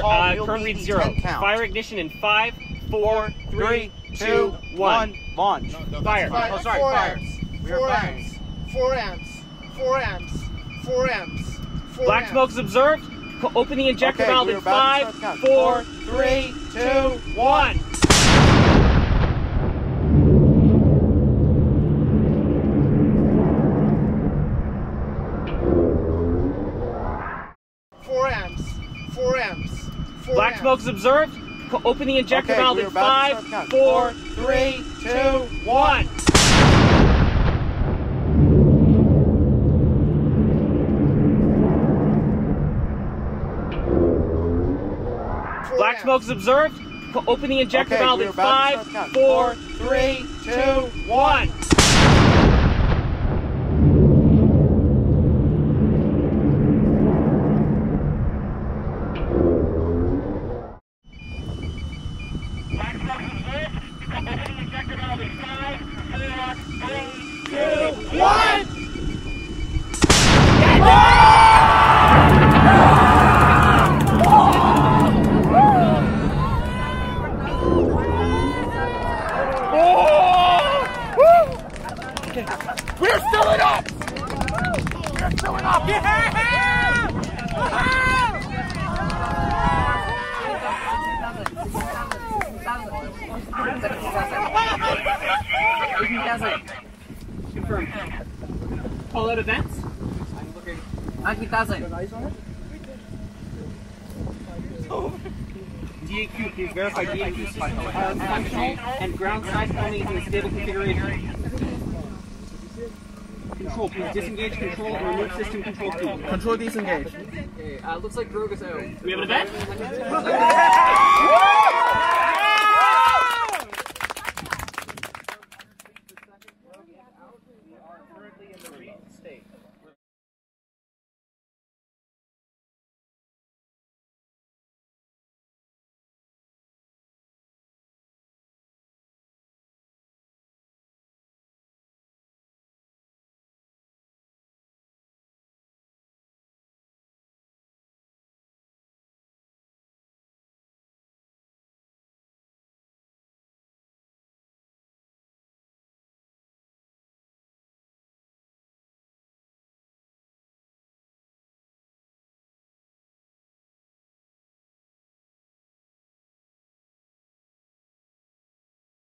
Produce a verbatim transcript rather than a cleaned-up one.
Fire, uh, current read zero. Fire ignition in five, four, three, two, one. Launch. Fire. Oh, sorry, fire. Four amps. Four amps. Four amps. Four amps. Black smoke's observed. Open the injector valve in five, four, three, two, one. Four amps. Four amps. Black smoke's observed. Open the injector valve in five, four, three, two, one. Black smoke's observed. Open the injector okay, valve in five, four, three, two, one. Black smoke's observed. Open the injector valve in five, four, three, two, one. We're still it up! We're still it up! Yeah! eighteen thousand. Confirmed. Call out events? I'm looking. nineteen thousand. D A Q, please verify D A Q uh, functional and ground side only in a stable configuration. Control, please disengage control and remove system control tool. Control disengage. Okay, uh, looks like Droga's out. We have an event?